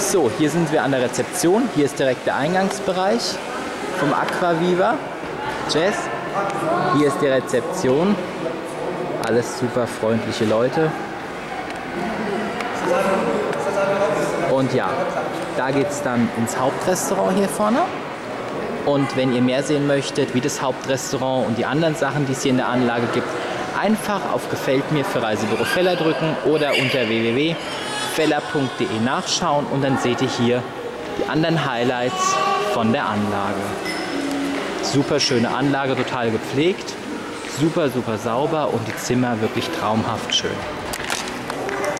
So, hier sind wir an der Rezeption. Hier ist direkt der Eingangsbereich vom Aquaviva. Jess, hier ist die Rezeption. Alles super freundliche Leute. Und ja, da geht es dann ins Hauptrestaurant hier vorne. Und wenn ihr mehr sehen möchtet, wie das Hauptrestaurant und die anderen Sachen, die es hier in der Anlage gibt, einfach auf Gefällt mir für Reisebüro Fella drücken oder unter www.fella.de nachschauen und dann seht ihr hier die anderen Highlights von der Anlage. Super schöne Anlage, total gepflegt, super sauber und die Zimmer wirklich traumhaft schön.